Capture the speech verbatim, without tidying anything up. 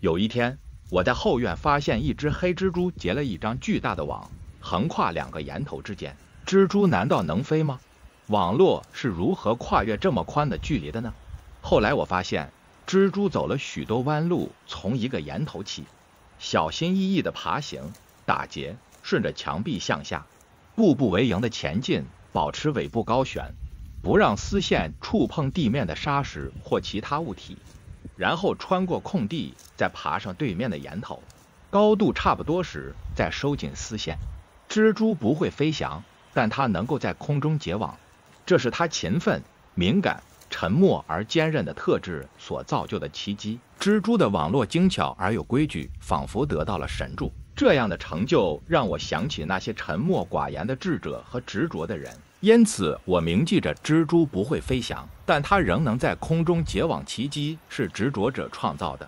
有一天，我在后院发现一只黑蜘蛛结了一张巨大的网，横跨两个岩头之间。蜘蛛难道能飞吗？网络是如何跨越这么宽的距离的呢？后来我发现，蜘蛛走了许多弯路，从一个岩头起，小心翼翼地爬行、打结，顺着墙壁向下，步步为营地前进，保持尾部高悬，不让丝线触碰地面的沙石或其他物体。 然后穿过空地，再爬上对面的岩头，高度差不多时再收紧丝线。蜘蛛不会飞翔，但它能够在空中结网，这是它勤奋、敏感、沉默而坚韧的特质所造就的奇迹。蜘蛛的网络精巧而有规矩，仿佛得到了神助。这样的成就让我想起那些沉默寡言的智者和执着的人。因此，我铭记着蜘蛛不会飞翔。 但它仍能在空中结网奇迹是执着者创造的。